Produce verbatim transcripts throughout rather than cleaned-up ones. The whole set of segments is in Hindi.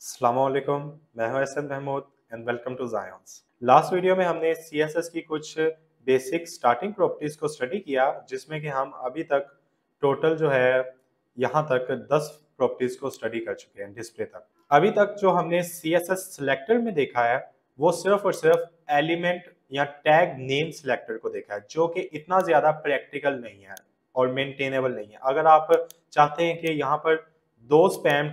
अस्सलामुअलैकुम, मैं हूं S N Mahmood and welcome to giants. Last video में हमने सी एस एस की कुछ बेसिक स्टार्टिंग प्रॉपर्टीज़ को स्टडी किया, जिसमें कि हम अभी तक टोटल जो है यहां तक दस प्रॉपर्टीज़ को स्टडी कर चुके हैं डिस्प्ले तक। अभी तक जो हमने सी एस एस सिलेक्टर में देखा है वो सिर्फ और सिर्फ एलिमेंट या टैग नेम सिलेक्टर को देखा है, जो कि इतना ज़्यादा प्रैक्टिकल नहीं है और मेंटेनेबल नहीं है। अगर आप चाहते हैं कि यहाँ पर दो स्पैम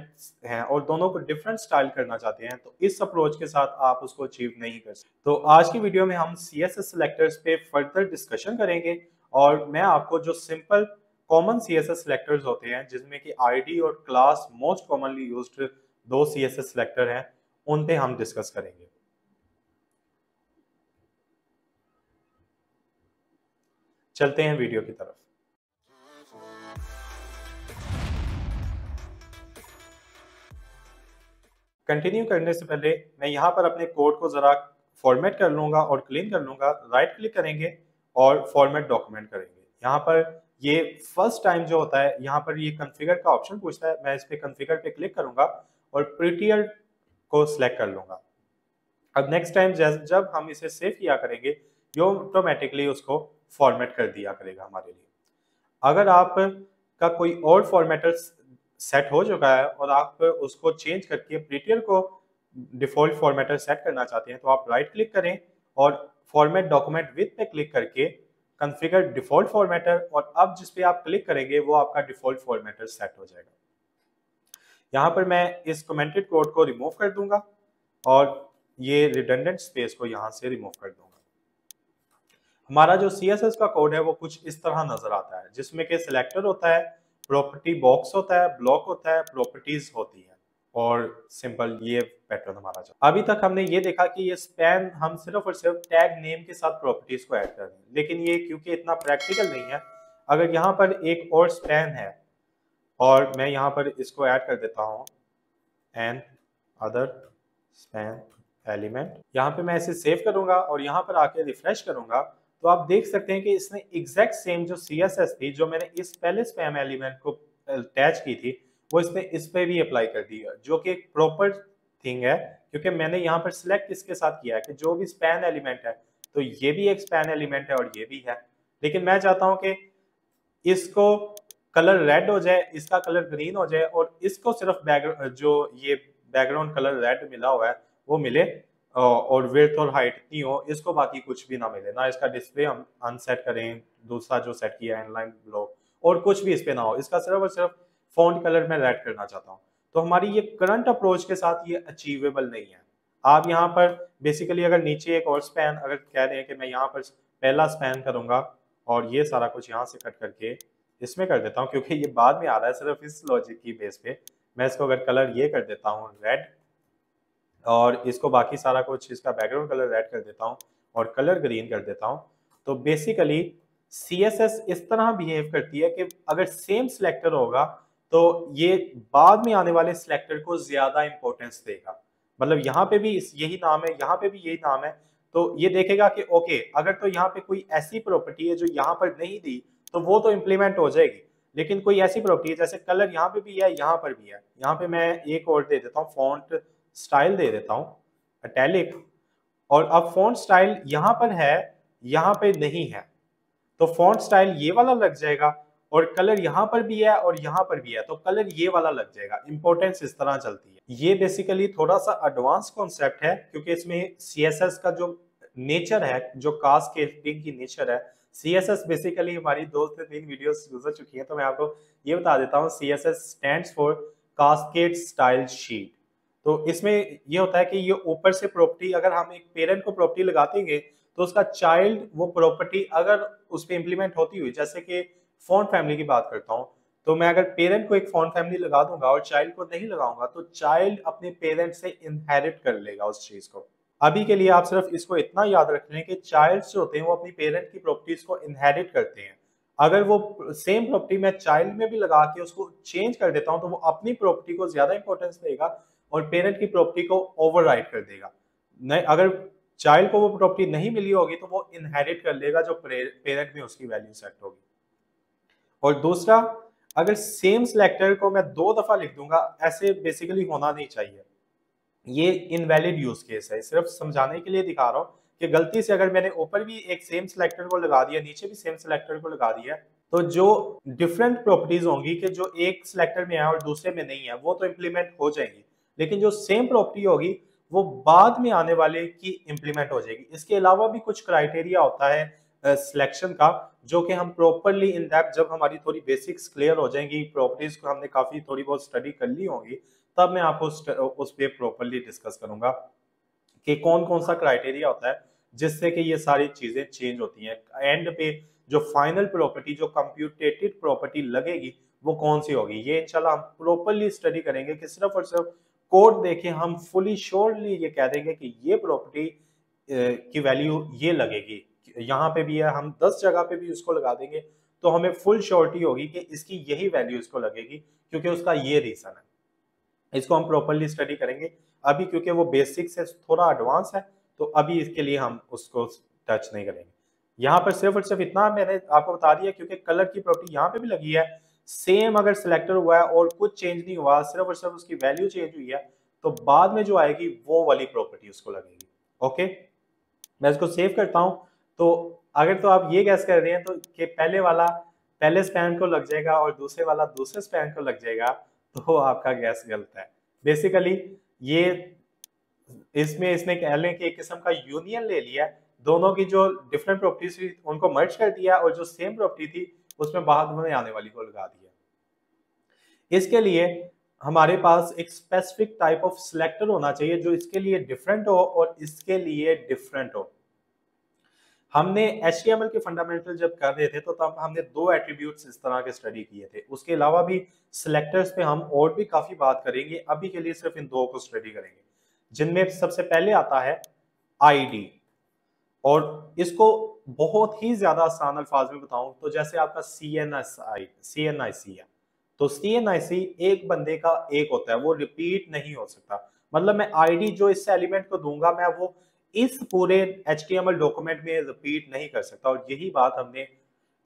हैं और दोनों को डिफरेंट स्टाइल करना चाहते हैं तो इस अप्रोच के साथ आप उसको अचीव नहीं कर सकते। तो आज की वीडियो में हम सी एस एस सिलेक्टर्स पे फर्दर डिस्कशन करेंगे और मैं आपको जो simple common C S S selectors होते हैं, जिसमें कि आई डी और क्लास मोस्ट कॉमनली यूज्ड दो सी एस एस सिलेक्टर हैं, उन पे हम डिस्कस करेंगे। चलते हैं वीडियो की तरफ। कंटिन्यू करने से पहले मैं यहाँ पर अपने कोड को जरा फॉर्मेट कर लूँगा और क्लीन कर लूँगा। राइट क्लिक करेंगे और फॉर्मेट डॉक्यूमेंट करेंगे। यहाँ पर ये फर्स्ट टाइम जो होता है, यहाँ पर ये कन्फिगर का ऑप्शन पूछता है। मैं इस पर कन्फिगर पे क्लिक करूँगा और प्रिटियर को सिलेक्ट कर लूँगा। अब नेक्स्ट टाइम जब हम इसे सेव किया करेंगे ये ऑटोमेटिकली उसको फॉर्मेट कर दिया करेगा हमारे लिए। अगर आप का कोई और फॉर्मेटर सेट हो चुका है और आप उसको चेंज करके प्रिटियर को डिफ़ॉल्ट फॉर्मेटर सेट करना चाहते हैं तो आप राइट क्लिक करें और फॉर्मेट डॉक्यूमेंट विथ पे क्लिक करके कॉन्फ़िगर डिफ़ॉल्ट फॉर्मेटर, और अब जिस पे आप क्लिक करेंगे वो आपका डिफ़ॉल्ट फॉर्मेटर सेट हो जाएगा। यहाँ पर मैं इस कमेंटेड कोड को रिमूव कर दूंगा और ये रिडंडेंट स्पेस को यहाँ से रिमूव कर दूंगा। हमारा जो सी एस एस का कोड है वो कुछ इस तरह नज़र आता है, जिसमें कि सिलेक्टर होता है, प्रॉपर्टी बॉक्स होता है, ब्लॉक होता है, प्रॉपर्टीज होती है और सिंपल ये पैटर्न हमारा। अभी तक हमने ये देखा कि ये स्पैन हम सिर्फ और सिर्फ टैग नेम के साथ प्रॉपर्टीज को ऐड कर रहे हैं, लेकिन ये क्योंकि इतना प्रैक्टिकल नहीं है। अगर यहाँ पर एक और स्पैन है और मैं यहाँ पर इसको ऐड कर देता हूँ, एन अदर स्पैन एलिमेंट, यहाँ पे मैं इसे सेव करूंगा और यहाँ पर आके रिफ्रेश करूंगा तो आप देख सकते हैं कि इसने एग्जैक्ट सेम जो सी एस एस थी जो मैंने इस पहले स्पैम एलिमेंट को अटैच की थी वो इसने इस पे भी अप्लाई कर दी है, जो कि एक प्रॉपर थिंग है क्योंकि मैंने यहाँ पर सिलेक्ट इसके साथ किया है कि जो भी स्पैन एलिमेंट है तो ये भी एक स्पैन एलिमेंट है और ये भी है। लेकिन मैं चाहता हूँ कि इसको कलर रेड हो जाए, इसका कलर ग्रीन हो जाए और इसको सिर्फ बैकग्राउंड जो ये बैकग्राउंड कलर रेड मिला हुआ है वो मिले और विड्थ और हाइट इतनी हो, इसको बाकी कुछ भी ना मिले, ना इसका डिस्प्ले हम अनसेट करें, दूसरा जो सेट किया है इनलाइन ब्लॉक, और कुछ भी इस पे ना हो। इसका सिर्फ और सिर्फ फ़ॉन्ट कलर में रेड करना चाहता हूँ। तो हमारी ये करंट अप्रोच के साथ ये अचीवेबल नहीं है। आप यहाँ पर बेसिकली अगर नीचे एक और स्पैन अगर कह रहे हैं कि मैं यहाँ पर पहला स्पैन करूँगा और ये सारा कुछ यहाँ से कट करके इसमें कर देता हूँ क्योंकि ये बाद में आ रहा है, सिर्फ इस लॉजिक की बेस पे मैं इसको अगर कलर ये कर देता हूँ रेड और इसको बाकी सारा कुछ इसका बैकग्राउंड कलर रेड कर देता हूँ और कलर ग्रीन कर देता हूँ, तो बेसिकली सी एस एस इस तरह बिहेव करती है कि अगर सेम सिलेक्टर होगा तो ये बाद में आने वाले सिलेक्टर को ज़्यादा इम्पोर्टेंस देगा। मतलब यहाँ पे भी यही नाम है, यहाँ पे भी यही नाम है, तो ये देखेगा कि ओके अगर तो यहाँ पे कोई ऐसी प्रॉपर्टी है जो यहाँ पर नहीं दी तो वो तो इम्प्लीमेंट हो जाएगी, लेकिन कोई ऐसी प्रॉपर्टी जैसे कलर यहाँ पे भी है, यहाँ पर भी है, यहाँ पे मैं एक और दे देता हूँ फॉन्ट स्टाइल दे देता हूँ अटैलिक, और अब फॉन्ट स्टाइल यहाँ पर है यहाँ पे नहीं है तो फॉन्ट स्टाइल ये वाला लग जाएगा और कलर यहाँ पर भी है और यहाँ पर भी है तो कलर ये वाला लग जाएगा। इम्पोर्टेंस इस तरह चलती है। ये बेसिकली थोड़ा सा एडवांस कॉन्सेप्ट है क्योंकि इसमें सी एस एस का जो नेचर है, जो कास्ट स्केलिंग की नेचर है, सी एस एस बेसिकली हमारी दो से तीन वीडियोस गुजर चुकी हैं तो मैं आपको ये बता देता हूँ। C S S stands for cascade style sheet. तो इसमें ये होता है कि ये ऊपर से प्रॉपर्टी, अगर हम एक पेरेंट को प्रॉपर्टी लगातेंगे तो उसका चाइल्ड वो प्रॉपर्टी अगर उस पर इम्प्लीमेंट होती हुई, जैसे कि फॉन्ट फैमिली की बात करता हूँ तो मैं अगर पेरेंट को एक फॉन्ट फैमिली लगा दूंगा और चाइल्ड को नहीं लगाऊंगा तो चाइल्ड अपने पेरेंट से इनहेरिट कर लेगा उस चीज़ को। अभी के लिए आप सिर्फ इसको इतना याद रख लें कि चाइल्ड जो होते हैं वो अपनी पेरेंट की प्रॉपर्टीज को इनहेरिट करते हैं। अगर वो सेम प्रॉपर्टी मैं चाइल्ड में भी लगा के उसको चेंज कर देता हूँ तो वो अपनी प्रॉपर्टी को ज्यादा इंपॉर्टेंस देगा और पेरेंट की प्रॉपर्टी को ओवरराइड कर देगा। नहीं, अगर चाइल्ड को वो प्रॉपर्टी नहीं मिली होगी तो वो इनहेरिट कर लेगा जो पेरेंट में उसकी वैल्यू सेट होगी। और दूसरा, अगर सेम सिलेक्टर को मैं दो दफ़ा लिख दूंगा, ऐसे बेसिकली होना नहीं चाहिए। ये इनवैलिड यूज केस है, सिर्फ समझाने के लिए दिखा रहा हूँ कि गलती से अगर मैंने ऊपर भी एक सेम सिलेक्टर को लगा दिया, नीचे भी सेम सिलेक्टर को लगा दिया, तो जो डिफरेंट प्रॉपर्टीज होंगी कि जो एक सिलेक्टर में है और दूसरे में नहीं है वो तो इम्प्लीमेंट हो जाएगी, लेकिन जो सेम प्रॉपर्टी होगी वो बाद में आने वाले की इम्प्लीमेंट हो जाएगी। इसके अलावा भी कुछ क्राइटेरिया होता है सिलेक्शन uh, का, जो कि हम प्रॉपरली इन डेप्थ जब हमारी थोड़ी बेसिक्स क्लियर हो जाएंगी, प्रॉपर्टीज को हमने काफी थोड़ी बहुत स्टडी कर ली होगी, तब मैं आपको उस, उस पर प्रॉपरली डिस्कस करूंगा कि कौन कौन सा क्राइटेरिया होता है जिससे कि ये सारी चीजें चेंज होती हैं। एंड पे जो फाइनल प्रॉपर्टी, जो कंप्यूटेटेड प्रॉपर्टी लगेगी वो कौन सी होगी, ये इंशाल्लाह हम प्रॉपरली स्टडी करेंगे कि सिर्फ और सिर्फ कोड देखें हम फुली श्योरली ये कह देंगे कि ये प्रॉपर्टी की वैल्यू ये लगेगी। यहाँ पे भी है, हम दस जगह पे भी उसको लगा देंगे तो हमें फुल श्योरिटी होगी कि इसकी यही वैल्यू इसको लगेगी क्योंकि उसका ये रीजन है। इसको हम प्रॉपरली स्टडी करेंगे अभी, क्योंकि वो बेसिक से थोड़ा एडवांस है तो अभी इसके लिए हम उसको टच नहीं करेंगे। यहाँ पर सिर्फ और सिर्फ इतना मैंने आपको बता दिया, क्योंकि कलर की प्रॉपर्टी यहाँ पे भी लगी है, सेम अगर सिलेक्टर हुआ है और कुछ चेंज नहीं हुआ, सिर्फ और सिर्फ उसकी वैल्यू चेंज हुई है तो बाद में जो आएगी वो वाली प्रॉपर्टी उसको लगेगी। ओके, मैं इसको सेव करता हूँ। तो अगर तो आप ये गैस कर रहे हैं तो कि पहले वाला पहले स्पैन को लग जाएगा और दूसरे वाला दूसरे स्पैन को लग जाएगा, तो आपका गैस गलत है। बेसिकली ये इसमें इसने कह लें कि एक किस्म का यूनियन ले लिया, दोनों की जो डिफरेंट प्रॉपर्टीज थी उनको मर्ज कर दिया और जो सेम प्रॉपर्टी थी उसमें बाद में आने वाली को लगा दिया। इसके लिए हमारे पास एक स्पेसिफिक टाइप ऑफ सिलेक्टर होना चाहिए जो इसके लिए डिफरेंट हो और इसके लिए डिफरेंट हो। हमने एच टी एम एल के फंडामेंटल जब कर रहे थे तो तब हमने दो एट्रीब्यूट्स इस तरह के स्टडी किए थे। उसके अलावा भी सिलेक्टर्स पे हम और भी काफ़ी बात करेंगे, अभी के लिए सिर्फ इन दो को स्टडी करेंगे, जिनमें सबसे पहले आता है आई डी। और इसको बहुत ही ज़्यादा आसान अल्फाज में बताऊँ तो जैसे आपका C N S I C N I C है, तो सी एन आई सी एक बंदे का एक होता है, वो रिपीट नहीं हो सकता। मतलब मैं आई डी जो इस एलिमेंट को दूंगा मैं वो इस पूरे H T M L document में रिपीट नहीं कर सकता, और यही बात हमने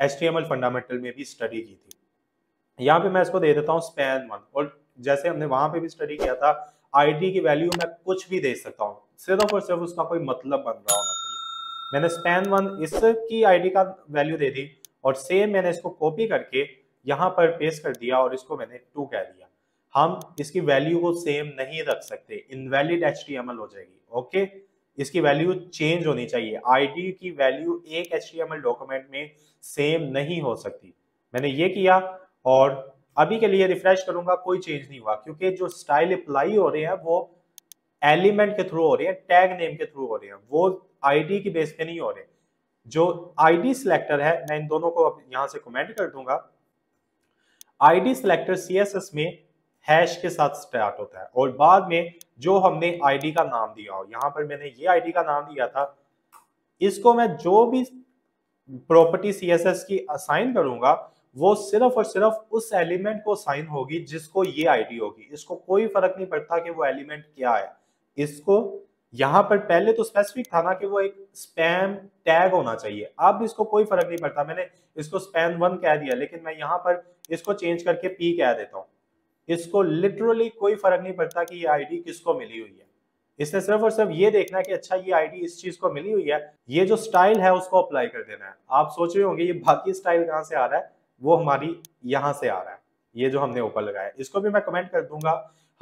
H T M L fundamental में भी स्टडी की थी। यहाँ पे मैं इसको दे देता हूँ स्पैन वन, और जैसे हमने वहाँ पे भी स्टडी किया था आईडी की वैल्यू मैं कुछ भी दे सकता हूँ, सिर्फ और सिर्फ उसका कोई मतलब बन रहा होना चाहिए। मैंने स्पैन वन इसकी आईडी का वैल्यू दे दी और सेम मैंने इसको कॉपी करके यहाँ पर पेस्ट कर दिया और इसको मैंने टू कह दिया। हम इसकी वैल्यू को सेम नहीं रख सकते, invalid H T M L हो जाएगी। ओके, इसकी वैल्यू चेंज होनी चाहिए, आईडी की वैल्यू एक H T M L document में सेम नहीं हो सकती। मैंने ये किया और अभी के लिए रिफ्रेश करूंगा, कोई चेंज नहीं हुआ क्योंकि जो स्टाइल अप्लाई हो रहे हैं वो एलिमेंट के थ्रू हो रहे हैं, टैग नेम के थ्रू हो रहे हैं, वो आईडी की बेस पे नहीं हो रहे। जो आईडी सिलेक्टर है, मैं इन दोनों को अब यहाँ से कमेंट कर दूंगा, ID selector C S S में हैश के साथ स्टार्ट होता है और बाद में जो हमने आईडी का नाम दिया हो, यहाँ पर मैंने ये आईडी का नाम दिया था, इसको मैं जो भी प्रॉपर्टी सीएसएस की असाइन करूंगा वो सिर्फ और सिर्फ उस एलिमेंट को असाइन होगी जिसको ये आईडी होगी। इसको कोई फर्क नहीं पड़ता कि वो एलिमेंट क्या है। इसको यहाँ पर पहले तो स्पेसिफिक था ना कि वो एक स्पैम टैग होना चाहिए, अब इसको कोई फर्क नहीं पड़ता। मैंने इसको स्पैन वन कह दिया, लेकिन मैं यहाँ पर इसको चेंज करके पी कह देता हूँ। इसको लिटरली कोई फर्क नहीं पड़ता कि ये आईडी किसको मिली हुई है, इसने सिर्फ और सिर्फ ये देखना है कि अच्छा ये आईडी इस चीज को मिली हुई है, ये जो स्टाइल है उसको अप्लाई कर देना है। आप सोच रहे होंगे ये बाकी स्टाइल कहाँ से आ रहा है, वो हमारी यहाँ से आ रहा है, ये जो हमने ऊपर लगाया। इसको भी मैं कमेंट कर दूंगा।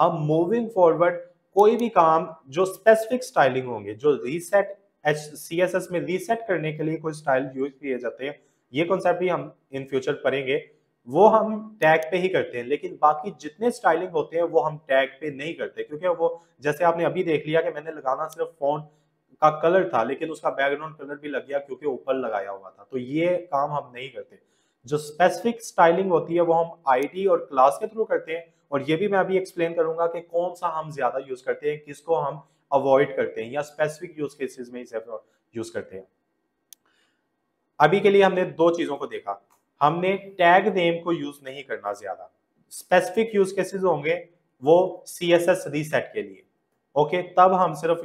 हम मूविंग फॉरवर्ड कोई भी काम जो स्पेसिफिक स्टाइलिंग होंगे, जो reset H C S S में रीसेट करने के लिए कोई स्टाइल यूज किए जाते हैं, ये कॉन्सेप्ट भी हम इन फ्यूचर पढ़ेंगे, वो हम टैग पे ही करते हैं। लेकिन बाकी जितने स्टाइलिंग होते हैं वो हम टैग पे नहीं करते, क्योंकि वो जैसे आपने अभी देख लिया कि मैंने लगाना सिर्फ फ़ॉन्ट का कलर था लेकिन उसका बैकग्राउंड कलर भी लग गया क्योंकि ऊपर लगाया हुआ था, तो ये काम हम नहीं करते। जो स्पेसिफिक स्टाइलिंग होती है वो हम आईडी और क्लास के थ्रू करते हैं, और ये भी मैं अभी एक्सप्लेन करूंगा कि कौन सा हम ज़्यादा यूज़ करते हैं, किसको हम अवॉइड करते हैं या स्पेसिफिक यूज़ केसेज में इसे यूज़ करते हैं। अभी के लिए हमने दो चीज़ों को देखा, हमने टैग नेम को यूज नहीं करना, ज्यादा स्पेसिफिक यूज केसेस होंगे वो सीएसएस रीसेट के लिए। ओके, तब हम सिर्फ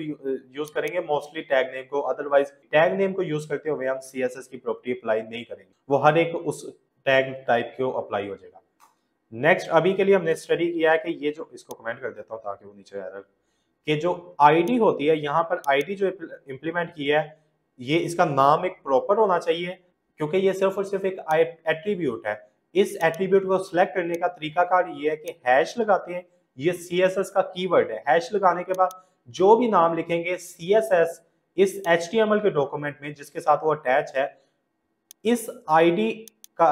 यूज करेंगे मोस्टली टैग नेम को, अदरवाइज टैग नेम को यूज करते हुए हम सीएसएस की प्रॉपर्टी अप्लाई नहीं करेंगे, वो हर एक उस टैग टाइप को अप्लाई हो जाएगा। नेक्स्ट अभी के लिए हमने स्टडी किया है कि ये जो, इसको कमेंट कर देता हूँ ताकि वो नीचे आ जाए, कि जो आईडी होती है, यहाँ पर आईडी जो इम्प्लीमेंट की है, ये इसका नाम एक प्रॉपर होना चाहिए, क्योंकि ये सिर्फ और सिर्फ एक एट्रीब्यूट है। इस एट्रीब्यूट को सिलेक्ट करने का तरीकाकार ये है कि हैश लगाते हैं, ये सीएसएस का कीवर्ड है। हैश लगाने के बाद जो भी नाम लिखेंगे सीएसएस इस एचटीएमएल के डॉक्यूमेंट में जिसके साथ वो अटैच है, इस आईडी का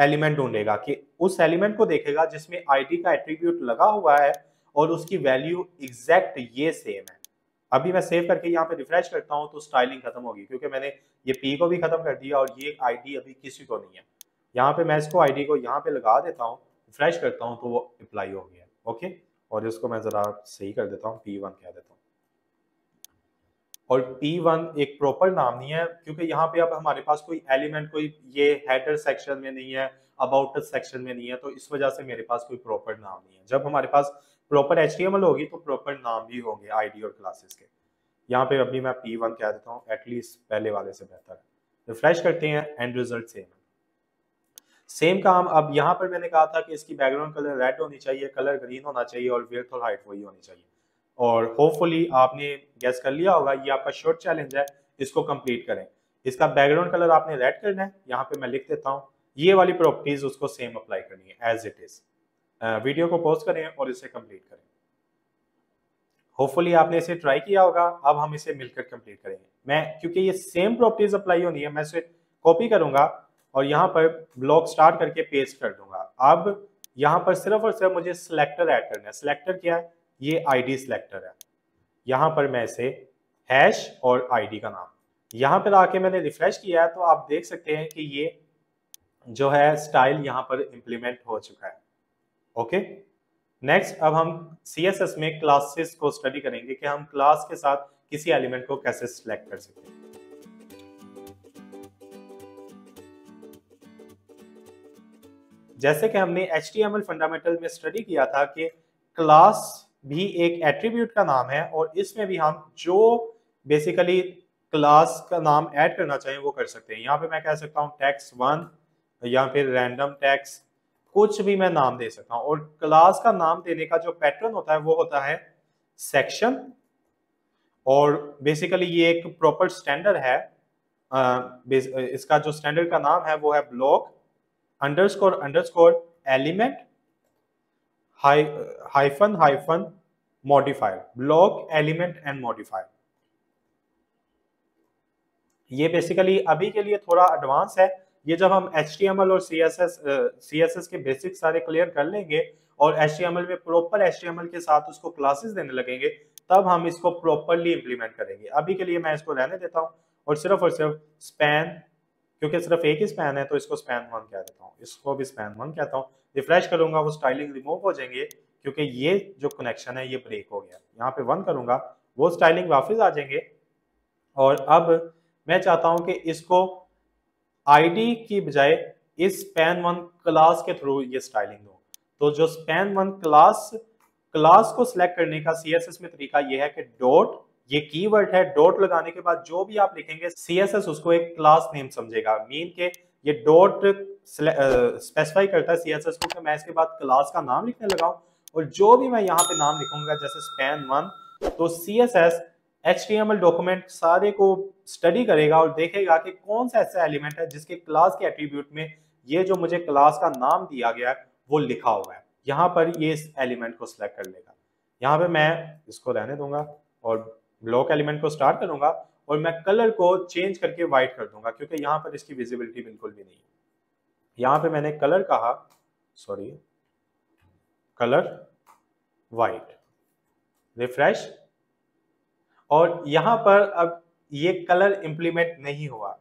एलिमेंट ढूंढेगा कि उस एलिमेंट को देखेगा जिसमें आईडी का एट्रीब्यूट लगा हुआ है और उसकी वैल्यू एग्जैक्ट ये सेम है। अभी मैं सेव करके यहाँ पे रिफ्रेश करता हूँ तो स्टाइलिंग खत्म होगी, क्योंकि मैंने ये पी को भी खत्म कर दिया और ये आईडी अभी किसी को नहीं है। यहाँ पे मैं इसको आईडी को यहाँ पे लगा देता हूँ, रिफ्रेश करता हूँ तो वो अप्लाई हो गया। ओके, और इसको मैं जरा सही कर देता हूँ, पी वन कह देता हूँ। और पी वन एक प्रॉपर नाम नहीं है, क्योंकि यहाँ पे अब हमारे पास कोई एलिमेंट, कोई ये हेडर सेक्शन में नहीं है, अबाउट सेक्शन में नहीं है, तो इस वजह से मेरे पास कोई प्रॉपर नाम नहीं है। जब हमारे पास प्रॉपर एचटीएमएल होगी तो प्रॉपर नाम भी होंगे आईडी और क्लासेस के। यहाँ पे अभी मैं पी वन कह देता हूँ, एटलीस्ट पहले वाले से बेहतर है। रिफ्रेश करते हैं, एंड रिजल्ट सेम है। सेम काम अब यहाँ पर मैंने कहा था कि इसकी बैकग्राउंड कलर रेड होनी चाहिए, कलर ग्रीन होना चाहिए और विड्थ और हाइट वही होनी चाहिए। और होपफुली आपने गैस कर लिया होगा, ये आपका शॉर्ट चैलेंज है, इसको कंप्लीट करें। इसका बैकग्राउंड कलर आपने रेड करना है, यहाँ पे मैं लिख देता हूँ। ये वाली प्रॉपर्टीज उसको सेम अप्लाई करनी है एज इट इज। वीडियो को पॉज करें और इसे कंप्लीट करें। होपफुली आपने इसे ट्राई किया होगा। अब हम इसे मिलकर कंप्लीट करेंगे। मैं क्योंकि ये सेम प्रॉपर्टीज अप्लाई होनी है, मैं इसे कॉपी करूंगा और यहाँ पर ब्लॉक स्टार्ट करके पेस्ट कर दूंगा। अब यहाँ पर सिर्फ और सिर्फ मुझे सिलेक्टर ऐड करना है। सिलेक्टर क्या है? ये आईडी सिलेक्टर है। यहाँ पर मैं इसे हैश और आईडी का नाम, यहाँ पर आके मैंने रिफ्रेश किया है तो आप देख सकते हैं कि ये जो है स्टाइल यहाँ पर इम्प्लीमेंट हो चुका है। ओके, नेक्स्ट अब हम सीएसएस में क्लासेस को स्टडी करेंगे कि हम क्लास के साथ किसी एलिमेंट को कैसे सिलेक्ट कर सकते हैं। जैसे कि हमने एचटीएमएल फंडामेंटल में स्टडी किया था कि क्लास भी एक एट्रीब्यूट का नाम है और इसमें भी हम जो बेसिकली क्लास का नाम ऐड करना चाहिए वो कर सकते हैं। यहाँ पे मैं कह सकता हूँ टेक्स्ट वन या फिर रैंडम टेक्स्ट, कुछ भी मैं नाम दे सकता हूँ। और क्लास का नाम देने का जो पैटर्न होता है वो होता है सेक्शन, और बेसिकली ये एक प्रॉपर स्टैंडर्ड है। आ, इसका जो स्टैंडर्ड का नाम है वो है block underscore underscore element high hyphen hyphen modifier, block element and modifier. ये बेसिकली अभी के लिए थोड़ा एडवांस है। ये जब हम एचटीएमएल और सीएसएस सीएसएस के बेसिक सारे क्लियर कर लेंगे और एचटीएमएल में प्रॉपर एचटीएमएल के साथ उसको क्लासेस देने लगेंगे, तब हम इसको प्रॉपरली इंप्लीमेंट करेंगे। अभी के लिए मैं इसको रहने देता हूँ और सिर्फ और सिर्फ स्पैन, क्योंकि सिर्फ एक ही स्पैन है तो इसको स्पैन वन कह देता हूँ, इसको भी स्पैन वन कहता हूँ। रिफ्रेश करूंगा, वो स्टाइलिंग रिमूव हो जाएंगे क्योंकि ये जो कनेक्शन है ये ब्रेक हो गया। यहाँ पे वन करूंगा, वो स्टाइलिंग वापस आ जाएंगे। और अब मैं चाहता हूँ कि इसको आईडी की बजाय इस स्पैन वन क्लास के थ्रू ये स्टाइलिंग हो। तो जो स्पैन वन क्लास क्लास को सिलेक्ट करने का सीएसएस में तरीका ये है कि डॉट, ये कीवर्ड है, डॉट लगाने के बाद जो भी आप लिखेंगे सीएसएस उसको एक क्लास नेम समझेगा। मीन के ये डॉट स्पेसिफाई करता है सीएसएस को कि मैं इसके बाद क्लास का नाम लिखने लगाऊं, और जो भी मैं यहाँ पे नाम लिखूंगा जैसे स्पैन वन, तो सीएसएस एचटीएमएल डॉक्यूमेंट सारे को स्टडी करेगा और देखेगा कि कौन सा ऐसा एलिमेंट है जिसके क्लास के एट्रीब्यूट में ये जो मुझे क्लास का नाम दिया गया है वो लिखा हुआ है। यहाँ पर ये इस एलिमेंट को सिलेक्ट कर लेगा। यहाँ पे मैं इसको रहने दूंगा और ब्लॉक एलिमेंट को स्टार्ट करूंगा और मैं कलर को चेंज करके वाइट कर दूंगा, क्योंकि यहाँ पर इसकी विजिबिलिटी बिल्कुल भी नहीं है। यहाँ पे मैंने कलर कहा, सॉरी, कलर वाइट, रिफ्रेश। और यहाँ पर अब ये कलर इम्प्लीमेंट नहीं हुआ।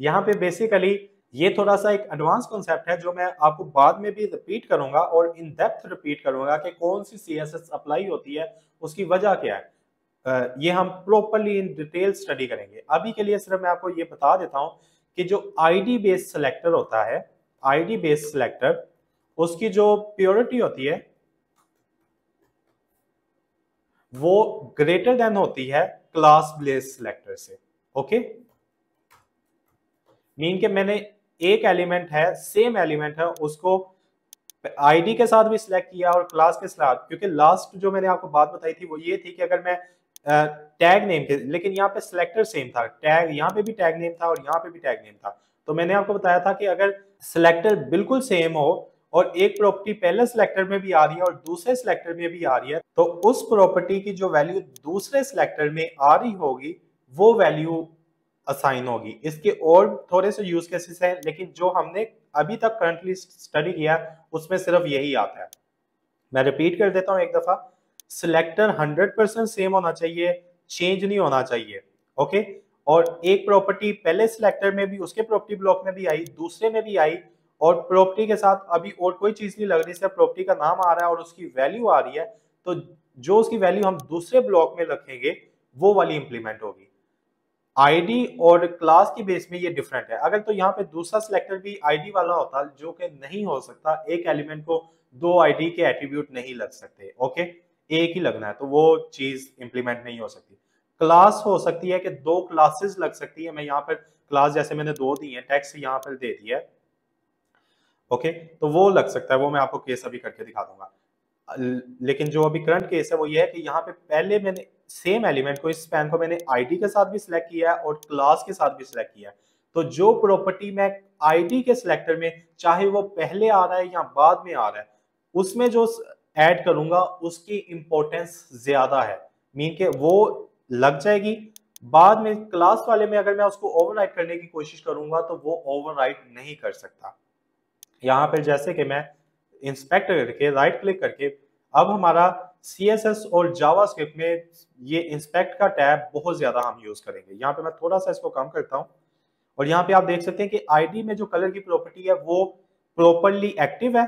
यहाँ पे बेसिकली ये थोड़ा सा एक एडवांस कॉन्सेप्ट है जो मैं आपको बाद में भी रिपीट करूंगा और इन डेप्थ रिपीट करूंगा कि कौन सी सीएसएस अप्लाई होती है, उसकी वजह क्या है। Uh, ये हम प्रॉपरली इन डिटेल स्टडी करेंगे। अभी के लिए सिर्फ मैं आपको ये बता देता हूँ कि जो आईडी बेस्ड सिलेक्टर होता है, आईडी बेस्ड सिलेक्टर, उसकी जो प्योरिटी होती है वो ग्रेटर देन होती है क्लास बेस्ड सिलेक्टर से। ओके, मीन के मैंने एक एलिमेंट है, सेम एलिमेंट है, उसको आईडी के साथ भी सिलेक्ट किया और क्लास के साथ, क्योंकि लास्ट जो मैंने आपको बात बताई थी वो ये थी कि अगर मैं टैग नेम के, लेकिन यहाँ पे सिलेक्टर सेम था, टैग यहाँ पे भी टैग नेम था और यहाँ पे भी टैग नेम था। तो मैंने आपको बताया था कि अगर सिलेक्टर बिल्कुल सेम हो और एक प्रॉपर्टी पहले सिलेक्टर में भी आ रही है और दूसरे सिलेक्टर में भी आ रही है, तो उस प्रॉपर्टी की जो वैल्यू दूसरे सिलेक्टर में आ रही होगी वो वैल्यू असाइन होगी। इसके और थोड़े से यूज केसेस हैं, लेकिन जो हमने अभी तक करंटली स्टडी किया उसमें सिर्फ यही आता है। मैं रिपीट कर देता हूँ एक दफा, सिलेक्टर हंड्रेड परसेंट सेम होना चाहिए, चेंज नहीं होना चाहिए, ओके। और एक प्रॉपर्टी पहले सिलेक्टर में भी, उसके प्रॉपर्टी ब्लॉक में भी आई, दूसरे में भी आई, और प्रॉपर्टी के साथ अभी और कोई चीज नहीं लग रही, सिर्फ प्रॉपर्टी का नाम आ रहा है और उसकी वैल्यू आ रही है, तो जो उसकी वैल्यू हम दूसरे ब्लॉक में रखेंगे वो वाली इंप्लीमेंट होगी। आईडी और क्लास की बेस में ये डिफरेंट है। अगर तो यहाँ पे दूसरा सिलेक्टर भी आईडी वाला होता, जो कि नहीं हो सकता, एक एलिमेंट को दो आईडी के एट्रीब्यूट नहीं लग सकते, ओके, एक ही लगना है, तो वो चीज इंप्लीमेंट नहीं हो सकती। क्लास हो सकती है कि दो क्लासेस लग सकती है, मैं यहाँ पर क्लास जैसे मैंने दो दी है, टेक्स्ट यहाँ पर दे दिया है, ओके, तो वो लग सकता है, वो मैं आपको केस अभी करके दिखा दूंगा। लेकिन जो अभी करंट केस है वो ये है कि यहाँ पे पहले मैंने सेम एलिमेंट को, इस स्पैन को मैंने आईडी के साथ भी सिलेक्ट किया है और क्लास के साथ भी सिलेक्ट किया है, तो जो प्रॉपर्टी मैं आईडी के सिलेक्टर में, चाहे वो पहले आ रहा है या बाद में आ रहा है, उसमें जो ऐड करूंगा उसकी इंपॉर्टेंस ज्यादा है, मीन के वो लग जाएगी। बाद में क्लास वाले में अगर मैं उसको ओवरराइट करने की कोशिश करूंगा तो वो ओवरराइट नहीं कर सकता। यहाँ पर जैसे कि मैं इंस्पेक्टर करके राइट क्लिक करके, अब हमारा सीएसएस और जावास्क्रिप्ट में ये इंस्पेक्ट का टैब बहुत ज्यादा हम यूज करेंगे। यहाँ पे मैं थोड़ा सा इसको कम करता हूँ और यहाँ पे आप देख सकते हैं कि आईडी में जो कलर की प्रॉपर्टी है वो प्रॉपरली एक्टिव है।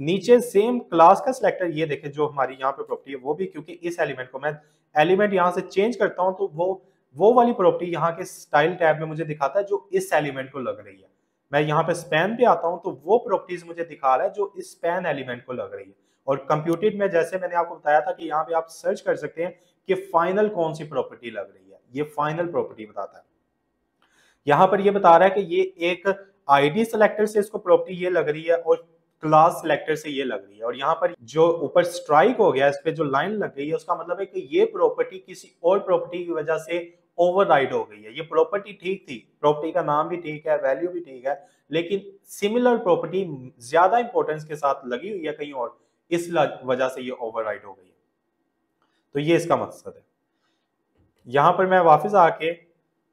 नीचे सेम क्लास का सिलेक्टर, ये देखें जो हमारी यहाँ पे प्रॉपर्टी है वो भी, क्योंकि इस एलिमेंट को मैं एलिमेंट यहाँ से चेंज करता हूँ तो वो वो वाली प्रॉपर्टी यहाँ के स्टाइल टैब में मुझे दिखाता है जो इस एलिमेंट को लग रही है। मैं यहाँ पे स्पैन पे आता हूँ तो वो प्रॉपर्टीज मुझे दिखा रहा है जो इस स्पैन एलिमेंट को लग रही है। और कंप्यूटेड में जैसे मैंने आपको बताया था कि यहाँ पे आप सर्च कर सकते हैं कि फाइनल कौन सी प्रॉपर्टी लग रही है, ये फाइनल प्रॉपर्टी बताता है। यहाँ पर ये बता रहा है कि ये एक आईडी सिलेक्टर से इसको प्रॉपर्टी ये लग रही है और क्लास सिलेक्टर से ये लग रही है। और यहाँ पर जो ऊपर स्ट्राइक हो गया, इस पे जो लाइन लग गई है, उसका मतलब है कि ये प्रॉपर्टी किसी और प्रॉपर्टी की वजह से ओवरराइड हो गई है। ये प्रॉपर्टी ठीक थी, प्रॉपर्टी का नाम भी ठीक है, वैल्यू भी ठीक है, लेकिन सिमिलर प्रॉपर्टी ज्यादा इंपॉर्टेंस के साथ लगी हुई है कहीं और, इस वजह से ये ओवरराइड हो गई है। तो ये इसका मकसद है। यहाँ पर मैं वापस आके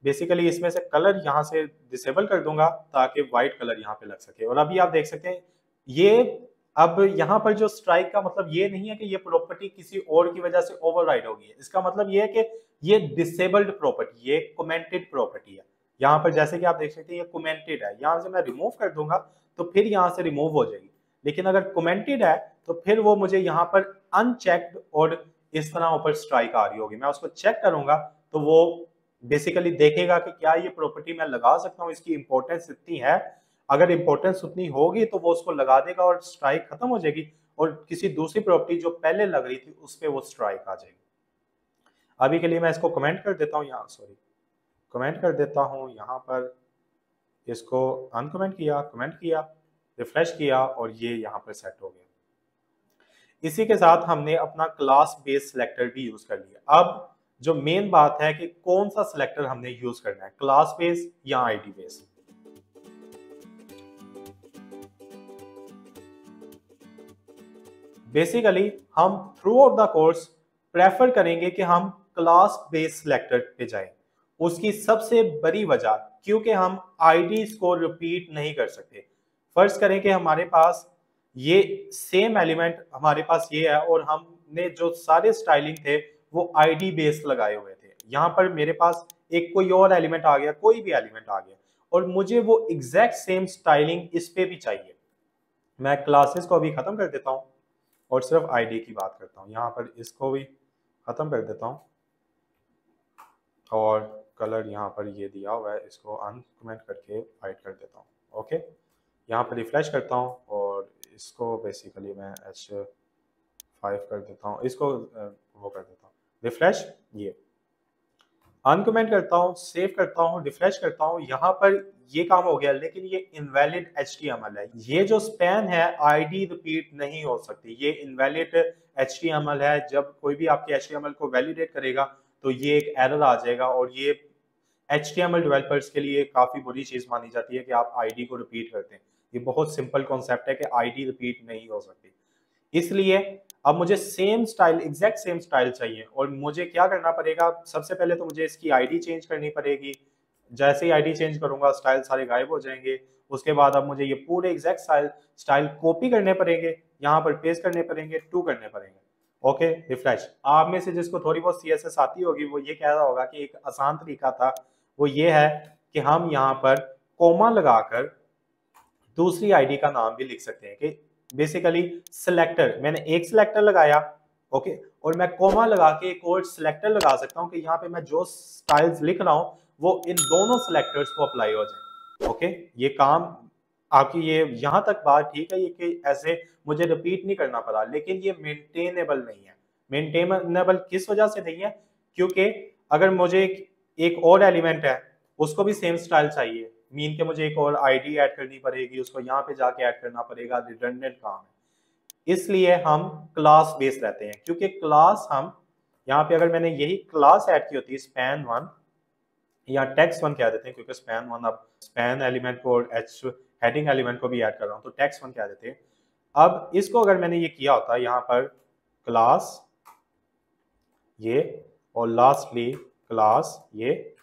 बेसिकली इसमें से कलर यहाँ से डिसेबल कर दूंगा ताकि वाइट कलर यहाँ पे लग सके। और अभी आप देख सकते हैं ये, अब यहाँ पर जो स्ट्राइक का मतलब ये नहीं है कि ये प्रॉपर्टी किसी और की वजह से ओवरराइड हो गई है, इसका मतलब ये है कि ये डिसेबल्ड प्रॉपर्टी, ये कमेंटेड प्रॉपर्टी है। यहाँ पर जैसे कि आप देख सकते हैं ये कमेंटेड है, यहाँ से मैं रिमूव कर दूंगा तो फिर यहाँ से रिमूव हो जाएगी। लेकिन अगर कमेंटेड है तो फिर वो मुझे यहाँ पर अनचेक्ड और इस तरह ऊपर स्ट्राइक आ रही होगी। मैं उसको चेक करूंगा तो वो बेसिकली देखेगा कि क्या ये प्रॉपर्टी मैं लगा सकता हूँ, इसकी इंपॉर्टेंस इतनी है। अगर इंपॉर्टेंस उतनी होगी तो वो उसको लगा देगा और स्ट्राइक खत्म हो जाएगी, और किसी दूसरी प्रॉपर्टी जो पहले लग रही थी उस पर वो स्ट्राइक आ जाएगी। अभी के लिए मैं इसको कमेंट कर देता हूँ, यहाँ सॉरी कमेंट कर देता हूँ, यहाँ पर इसको अनकमेंट किया, कमेंट किया, रिफ्रेश किया और ये यहाँ पर सेट हो गया। इसी के साथ हमने अपना क्लास बेस्ड सिलेक्टर भी यूज कर लिया। अब जो मेन बात है कि कौन सा सिलेक्टर हमने यूज करना है, क्लास बेस्ड या आईडी बेस्ड। बेसिकली हम throughout the course prefer करेंगे कि हम क्लास बेस्ड सिलेक्टर पे जाएं। उसकी सबसे बड़ी वजह, क्योंकि हम आईडी को रिपीट नहीं कर सकते। फर्ज करें कि हमारे पास ये सेम एलिमेंट हमारे पास ये है और हमने जो सारे स्टाइलिंग थे वो आईडी बेस्ड लगाए हुए थे। यहाँ पर मेरे पास एक कोई और एलिमेंट आ गया, कोई भी एलिमेंट आ गया, और मुझे वो एग्जैक्ट सेम स्टाइलिंग इस पे भी चाहिए। मैं क्लासेस को अभी खत्म कर देता हूँ और सिर्फ आईडी की बात करता हूँ। यहाँ पर इसको भी खत्म कर देता हूँ और कलर यहाँ पर ये दिया हुआ है, इसको अनकमेंट करके हाइड कर देता हूँ, ओके। यहाँ पर रिफ्रेश करता हूँ और इसको बेसिकली मैं एच फाइव कर देता हूँ, इसको वो कर देता हूँ, रिफ्रेश। ये अनकमेंट करता हूँ, सेव करता हूँ, रिफ्रेश करता हूँ, यहाँ पर ये काम हो गया, लेकिन ये invalid H T M L है। ये जो स्पैन है आईडी रिपीट नहीं हो सकती, ये invalid H T M L है। जब कोई भी आपके एच टी एम एल को वैलिडेट करेगा तो ये एक एरर आ जाएगा, और ये H T M L developers के लिए काफ़ी बुरी चीज़ मानी जाती है कि आप आईडी को रिपीट करते हैं। ये बहुत सिंपल कॉन्सेप्ट है कि आईडी रिपीट नहीं हो सकती। इसलिए अब मुझे same style, exact same style चाहिए, और मुझे क्या करना पड़ेगा, सबसे पहले तो मुझे इसकी आईडी चेंज करनी पड़ेगी। जैसे ही आईडी चेंज करूंगा स्टाइल सारे गायब हो जाएंगे। उसके बाद अब मुझे ये पूरे एग्जैक्ट स्टाइल स्टाइल कॉपी करने पड़ेंगे, यहाँ पर पेस्ट करने पड़ेंगे, टू करने पड़ेंगे। Okay, refresh. आप में से जिसको थोड़ी बहुत सी एस एस आती होगी वो ये कह रहा होगा कि एक आसान तरीका था, वो ये है कि हम यहाँ पर कोमा लगाकर दूसरी आईडी का नाम भी लिख सकते हैं। कि बेसिकली सिलेक्टर, मैंने एक सिलेक्टर लगाया, ओके, और मैं कोमा लगा के एक और सिलेक्टर लगा सकता हूँ कि यहाँ पे मैं जो स्टाइल्स लिख रहा हूँ वो इन दोनों सिलेक्टर्स को अप्लाई हो जाए। ओके, ये काम आपकी, ये यहाँ तक बात ठीक है, ये कि ऐसे मुझे रिपीट नहीं करना पड़ा, लेकिन ये मेंटेनेबल नहीं है। मेंटेनेबल किस वजह से नहीं है, क्योंकि अगर मुझे एक, एक और एलिमेंट है उसको भी सेम स्टाइल चाहिए, मीन के मुझे एक और आईडी ऐड करनी पड़ेगी, उसको यहाँ पे जाके ऐड करना पड़ेगा, रिडंडेंट काम है। इसलिए हम क्लास बेस्ड रहते हैं, क्योंकि क्लास हम यहाँ पे, अगर मैंने यही क्लास ऐड की होती है स्पैन वन या टेक्स्ट वन कह देते हैं, क्योंकि स्पैन वन अब स्पैन एलिमेंट को और एच हेडिंग एलिमेंट को भी ऐड कर रहा हूँ, तो टेक्स्ट वन कह देते हैं। अब इसको अगर मैंने ये किया होता यहाँ पर क्लास ये और लास्टली क्लास ये,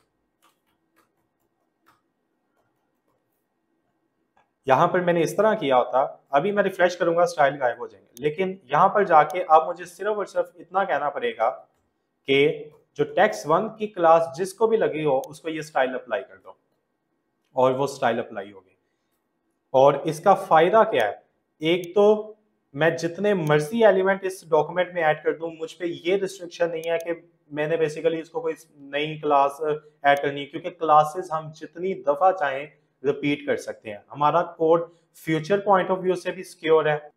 यहाँ पर मैंने इस तरह किया होता, अभी मैं रिफ्रेश करूंगा स्टाइल गायब हो जाएंगे। लेकिन यहाँ पर जाके अब मुझे सिर्फ और सिर्फ इतना कहना पड़ेगा कि जो टेक्स्ट वन की क्लास जिसको भी लगी हो उसको ये स्टाइल अप्लाई कर दो, और वो स्टाइल अप्लाई हो गई। और इसका फायदा क्या है, एक तो मैं जितने मर्जी एलिमेंट इस डॉक्यूमेंट में ऐड कर दूं, मुझ पे ये रिस्ट्रिक्शन नहीं है कि मैंने बेसिकली इसको कोई नई क्लास ऐड करनी है, क्योंकि क्लासेस हम जितनी दफ़ा चाहें रिपीट कर सकते हैं। हमारा code future point of view से भी सिक्योर है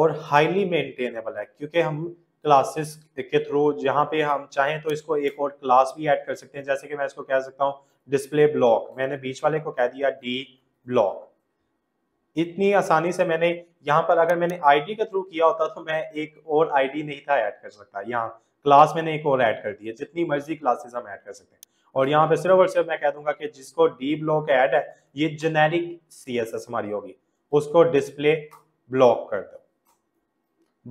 और हाईली मेंटेनेबल है, क्योंकि हम क्लासेस के थ्रू जहाँ पे हम चाहें तो इसको एक और क्लास भी ऐड कर सकते हैं। जैसे कि मैं इसको कह सकता हूँ डिस्प्ले ब्लॉक, मैंने बीच वाले को कह दिया डी ब्लॉक। इतनी आसानी से मैंने यहाँ पर, अगर मैंने आईडी के थ्रू किया होता तो मैं एक और आईडी नहीं था ऐड कर सकता, यहाँ क्लास मैंने एक और ऐड कर दी है। जितनी मर्जी क्लासेस हम ऐड कर सकते हैं, और यहाँ पे सिर्फ और सिर्फ मैं कह दूंगा कि जिसको डी ब्लॉक ऐड है ये जेनेरिक सीएसएस हमारी होगी, उसको डिस्प्ले ब्लॉक कर दो।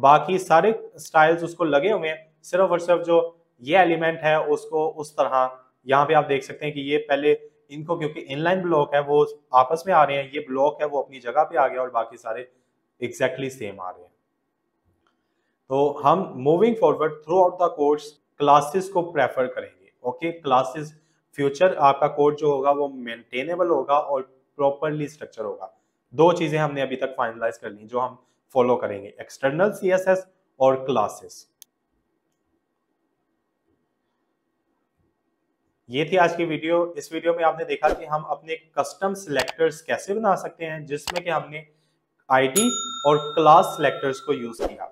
बाकी सारे स्टाइल्स उसको लगे हुए हैं, सिर्फ और सिर्फ जो ये एलिमेंट है उसको उस तरह, यहाँ पे आप देख सकते हैं कि ये पहले इनको, क्योंकि इनलाइन ब्लॉक है वो आपस में आ रहे हैं, ये ब्लॉक है वो अपनी जगह पे आ गया, और बाकी सारे एग्जैक्टली सेम आ रहे हैं। तो हम moving forward throughout the course classes को प्रेफर करेंगे। ओके, क्लासेस फ्यूचर आपका कोड जो होगा वो मेंटेनेबल होगा और प्रॉपरली स्ट्रक्चर होगा। दो चीजें हमने अभी तक फाइनलाइज कर ली जो हम फॉलो करेंगे, एक्सटर्नल सीएसएस और क्लासेस। ये थी आज की वीडियो। इस वीडियो में आपने देखा कि हम अपने कस्टम सिलेक्टर्स कैसे बना सकते हैं, जिसमें कि हमने आईडी और क्लास सिलेक्टर्स को यूज किया।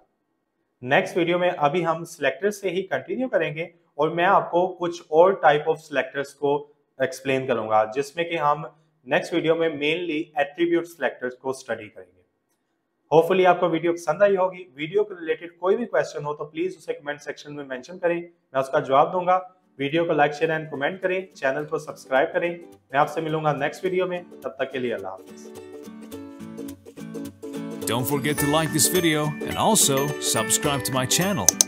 नेक्स्ट वीडियो में अभी हम सिलेक्टर्स से ही कंटिन्यू करेंगे, और मैं आपको कुछ और टाइप ऑफ सिलेक्टर्स को एक्सप्लेन करूंगा, जिसमें कि हम नेक्स्ट वीडियो में मेनली एट्रीब्यूट सिलेक्टर्स को स्टडी करेंगे। होपफुली आपको वीडियो पसंद आई होगी। वीडियो के रिलेटेड कोई भी क्वेश्चन हो तो प्लीज उसे कमेंट सेक्शन में मेंशन करें, मैं उसका जवाब दूंगा। वीडियो को लाइक शेयर एंड कमेंट करें, चैनल को सब्सक्राइब करें। मैं आपसे मिलूंगा नेक्स्ट वीडियो में, तब तक के लिए अल्लाह हाफिज। Don't forget to like this video and also subscribe to my channel.